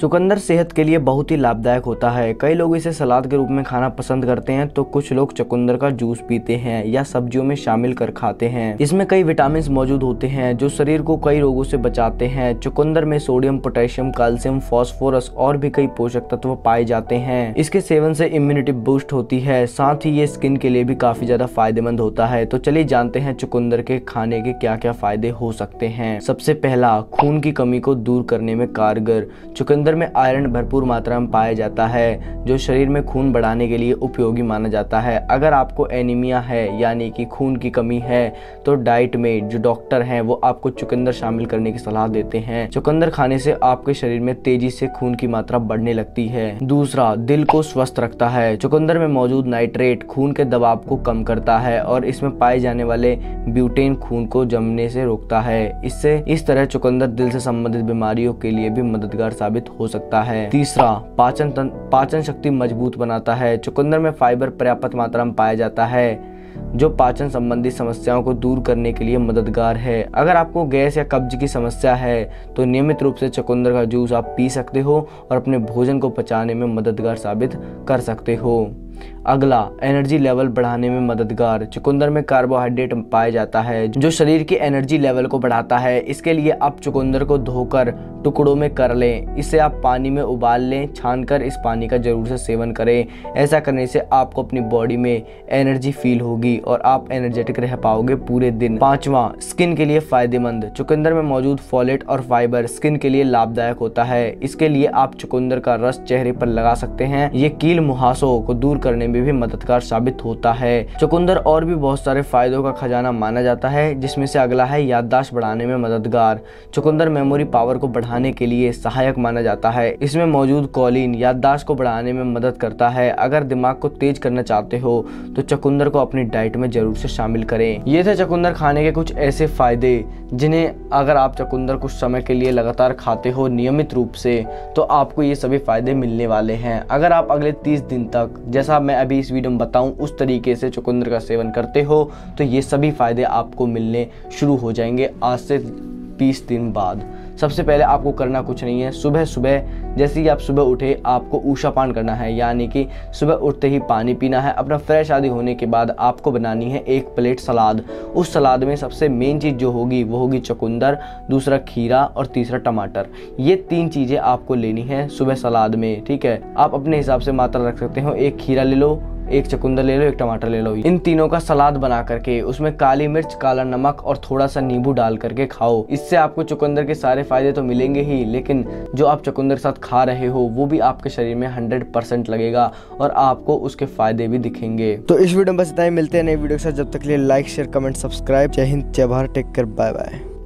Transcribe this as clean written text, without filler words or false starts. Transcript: चुकंदर सेहत के लिए बहुत ही लाभदायक होता है। कई लोग इसे सलाद के रूप में खाना पसंद करते हैं तो कुछ लोग चुकंदर का जूस पीते हैं या सब्जियों में शामिल कर खाते हैं। इसमें कई विटामिन मौजूद होते हैं जो शरीर को कई रोगों से बचाते हैं। चुकंदर में सोडियम, पोटेशियम, कैल्शियम, फास्फोरस और भी कई पोषक तत्व पाए जाते हैं। इसके सेवन से इम्यूनिटी बूस्ट होती है, साथ ही ये स्किन के लिए भी काफी ज्यादा फायदेमंद होता है। तो चलिए जानते हैं चुकंदर के खाने के क्या क्या फायदे हो सकते हैं। सबसे पहला, खून की कमी को दूर करने में कारगर। चुकंदर में आयरन भरपूर मात्रा में पाया जाता है जो शरीर में खून बढ़ाने के लिए उपयोगी माना जाता है। अगर आपको एनीमिया है यानी कि खून की कमी है तो डाइट में जो डॉक्टर हैं वो आपको चुकंदर शामिल करने की सलाह देते हैं। चुकंदर खाने से आपके शरीर में तेजी से खून की मात्रा बढ़ने लगती है। दूसरा, दिल को स्वस्थ रखता है। चुकंदर में मौजूद नाइट्रेट खून के दबाव को कम करता है और इसमें पाए जाने वाले ब्यूटेन खून को जमने से रोकता है। इससे इस तरह चुकंदर दिल से संबंधित बीमारियों के लिए भी मददगार साबित हो सकता है। तीसरा, पाचन शक्ति मजबूत बनाता है। चुकंदर में फाइबर पर्याप्त मात्रा में पाया जाता है जो पाचन संबंधी समस्याओं को दूर करने के लिए मददगार है। अगर आपको गैस या कब्ज की समस्या है तो नियमित रूप से चुकंदर का जूस आप पी सकते हो और अपने भोजन को पचाने में मददगार साबित कर सकते हो। अगला, एनर्जी लेवल बढ़ाने में मददगार। चुकंदर में कार्बोहाइड्रेट पाया जाता है जो शरीर की एनर्जी लेवल को बढ़ाता है। इसके लिए आप चुकंदर को धोकर टुकड़ों में कर लें, इसे आप पानी में उबाल लें, छानकर इस पानी का जरूर से सेवन करें। ऐसा करने से आपको अपनी बॉडी में एनर्जी फील होगी और आप एनर्जेटिक रह पाओगे पूरे दिन। पांचवा, स्किन के लिए फायदेमंद। चुकंदर में मौजूद फोलेट और फाइबर स्किन के लिए लाभदायक होता है। इसके लिए आप चुकंदर का रस चेहरे पर लगा सकते हैं। ये कील मुहासों को दूर करने में भी मददगार साबित होता है। चुकंदर और भी बहुत सारे फायदों का खजाना माना जाता है, जिसमें से अगला है याददाश्त बढ़ाने में मददगार। चुकंदर मेमोरी पावर को बढ़ाने के लिए सहायक माना जाता है। इसमें मौजूद कोलिन याददाश्त को बढ़ाने में मदद करता है। अगर दिमाग को तेज करना चाहते हो तो चुकंदर को अपनी डाइट में जरूर से शामिल करें। ये थे चुकंदर खाने के कुछ ऐसे फायदे जिन्हें अगर आप चुकंदर कुछ समय के लिए लगातार खाते हो नियमित रूप से तो आपको ये सभी फायदे मिलने वाले हैं। अगर आप अगले 30 दिन तक जैसा मैं अभी इस वीडियो में बताऊं उस तरीके से चुकंदर का सेवन करते हो तो ये सभी फायदे आपको मिलने शुरू हो जाएंगे आज से 30 दिन बाद। सबसे पहले आपको करना कुछ नहीं है, सुबह सुबह जैसे ही आप सुबह उठे आपको ऊषापान करना है, यानी कि सुबह उठते ही पानी पीना है। अपना फ्रेश आदि होने के बाद आपको बनानी है एक प्लेट सलाद। उस सलाद में सबसे मेन चीज़ जो होगी वो होगी चुकंदर, दूसरा खीरा और तीसरा टमाटर। ये तीन चीज़ें आपको लेनी है सुबह सलाद में, ठीक है। आप अपने हिसाब से मात्रा रख सकते हो, एक खीरा ले लो, एक चुकंदर ले लो, एक टमाटर ले लो। इन तीनों का सलाद बना करके उसमें काली मिर्च, काला नमक और थोड़ा सा नींबू डाल करके खाओ। इससे आपको चुकंदर के सारे फायदे तो मिलेंगे ही, लेकिन जो आप चुकंदर के साथ खा रहे हो वो भी आपके शरीर में 100% लगेगा और आपको उसके फायदे भी दिखेंगे। तो इस वीडियो में बस इतना ही, मिलते हैं नई वीडियो के साथ। जब तक के लिए लाइक, शेयर, कमेंट, सब्सक्राइब। जय हिंद, जय Bharat, take care, bye bye.